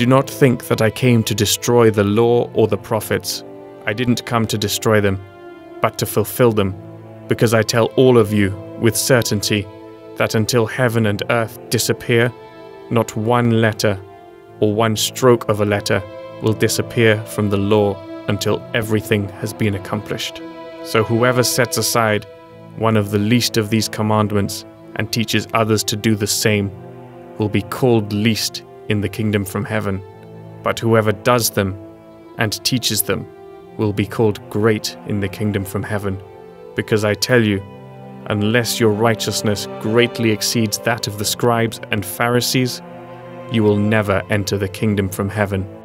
Do not think that I came to destroy the law or the prophets. I didn't come to destroy them, but to fulfill them, because I tell all of you with certainty that until heaven and earth disappear, not one letter or one stroke of a letter will disappear from the law until everything has been accomplished. So whoever sets aside one of the least of these commandments and teaches others to do the same will be called least in the kingdom from heaven, but whoever does them and teaches them will be called great in the kingdom from heaven. Because I tell you, unless your righteousness greatly exceeds that of the scribes and Pharisees, you will never enter the kingdom from heaven.